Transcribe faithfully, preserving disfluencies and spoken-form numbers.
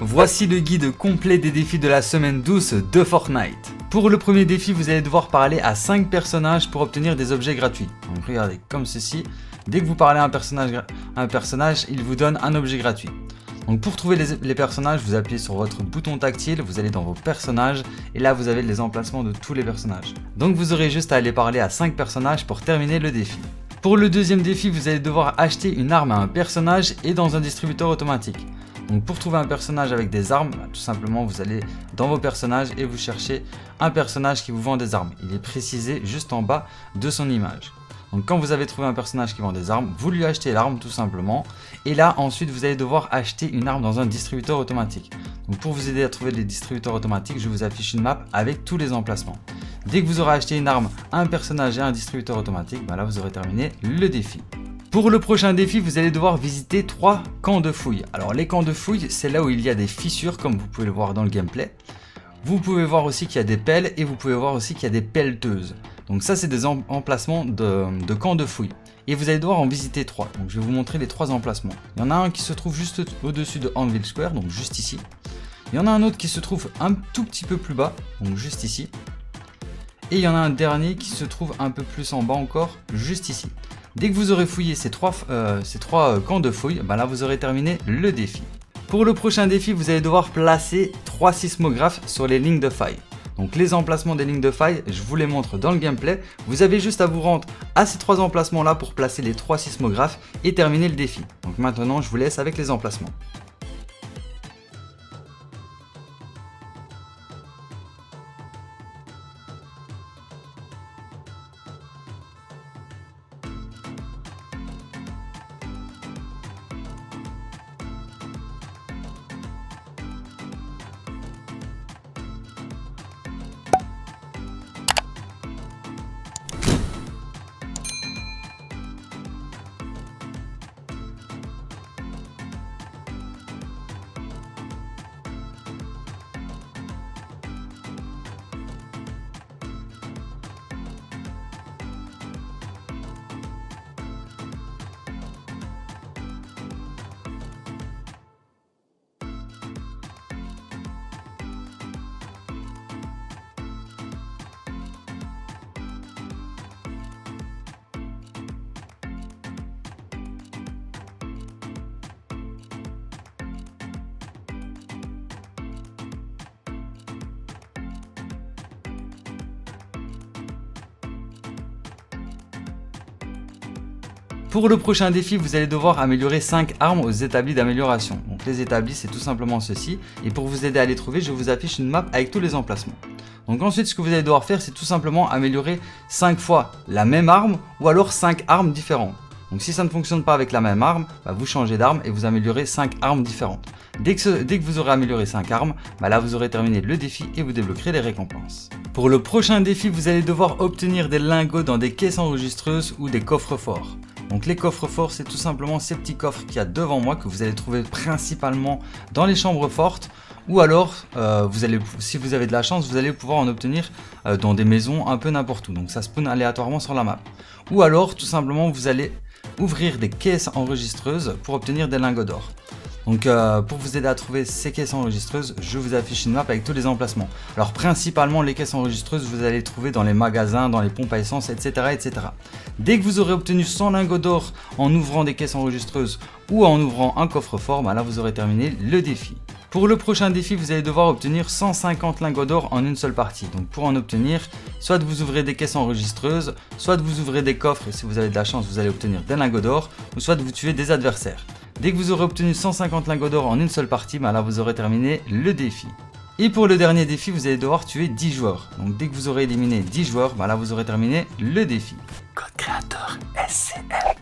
Voici le guide complet des défis de la semaine douce de Fortnite. Pour le premier défi, vous allez devoir parler à cinq personnages pour obtenir des objets gratuits. Donc regardez, comme ceci. Dès que vous parlez à un personnage, un personnage il vous donne un objet gratuit. Donc pour trouver les, les personnages, vous appuyez sur votre bouton tactile, vous allez dans vos personnages et là vous avez les emplacements de tous les personnages. Donc vous aurez juste à aller parler à cinq personnages pour terminer le défi. Pour le deuxième défi, vous allez devoir acheter une arme à un personnage et dans un distributeur automatique. Donc pour trouver un personnage avec des armes, tout simplement vous allez dans vos personnages et vous cherchez un personnage qui vous vend des armes. Il est précisé juste en bas de son image. Donc quand vous avez trouvé un personnage qui vend des armes, vous lui achetez l'arme tout simplement. Et là ensuite vous allez devoir acheter une arme dans un distributeur automatique. Donc pour vous aider à trouver les distributeurs automatiques, je vous affiche une map avec tous les emplacements. Dès que vous aurez acheté une arme, un personnage et un distributeur automatique, ben là vous aurez terminé le défi. Pour le prochain défi, vous allez devoir visiter trois camps de fouilles. Alors les camps de fouilles, c'est là où il y a des fissures comme vous pouvez le voir dans le gameplay. Vous pouvez voir aussi qu'il y a des pelles et vous pouvez voir aussi qu'il y a des pelleteuses. Donc ça, c'est des emplacements de, de camps de fouilles. Et vous allez devoir en visiter trois. Donc je vais vous montrer les trois emplacements. Il y en a un qui se trouve juste au-dessus de Anvil Square, donc juste ici. Il y en a un autre qui se trouve un tout petit peu plus bas, donc juste ici. Et il y en a un dernier qui se trouve un peu plus en bas encore, juste ici. Dès que vous aurez fouillé ces trois, euh, ces trois camps de fouilles, ben là vous aurez terminé le défi. Pour le prochain défi, vous allez devoir placer trois sismographes sur les lignes de faille. Donc les emplacements des lignes de faille, je vous les montre dans le gameplay. Vous avez juste à vous rendre à ces trois emplacements là pour placer les trois sismographes et terminer le défi. Donc maintenant je vous laisse avec les emplacements. Pour le prochain défi, vous allez devoir améliorer cinq armes aux établis d'amélioration. Donc les établis, c'est tout simplement ceci. Et pour vous aider à les trouver, je vous affiche une map avec tous les emplacements. Donc ensuite, ce que vous allez devoir faire, c'est tout simplement améliorer cinq fois la même arme ou alors cinq armes différentes. Donc si ça ne fonctionne pas avec la même arme, bah, vous changez d'arme et vous améliorez cinq armes différentes. Dès que, ce, dès que vous aurez amélioré cinq armes, bah, là vous aurez terminé le défi et vous débloquerez les récompenses. Pour le prochain défi, vous allez devoir obtenir des lingots dans des caisses enregistreuses ou des coffres forts. Donc les coffres-forts, c'est tout simplement ces petits coffres qu'il y a devant moi que vous allez trouver principalement dans les chambres fortes ou alors, euh, vous allez, si vous avez de la chance, vous allez pouvoir en obtenir euh, dans des maisons un peu n'importe où. Donc ça spawn aléatoirement sur la map. Ou alors, tout simplement, vous allez ouvrir des caisses enregistreuses pour obtenir des lingots d'or. Donc euh, pour vous aider à trouver ces caisses enregistreuses, je vous affiche une map avec tous les emplacements. Alors principalement les caisses enregistreuses, vous allez les trouver dans les magasins, dans les pompes à essence, et cetera et cetera. Dès que vous aurez obtenu cent lingots d'or en ouvrant des caisses enregistreuses ou en ouvrant un coffre-fort, bah là vous aurez terminé le défi. Pour le prochain défi, vous allez devoir obtenir cent cinquante lingots d'or en une seule partie. Donc pour en obtenir, soit vous ouvrez des caisses enregistreuses, soit vous ouvrez des coffres et si vous avez de la chance, vous allez obtenir des lingots d'or, ou soit vous tuez des adversaires. Dès que vous aurez obtenu cent cinquante lingots d'or en une seule partie, bah là vous aurez terminé le défi. Et pour le dernier défi, vous allez devoir tuer dix joueurs. Donc dès que vous aurez éliminé dix joueurs, bah là vous aurez terminé le défi. Code créateur S C M.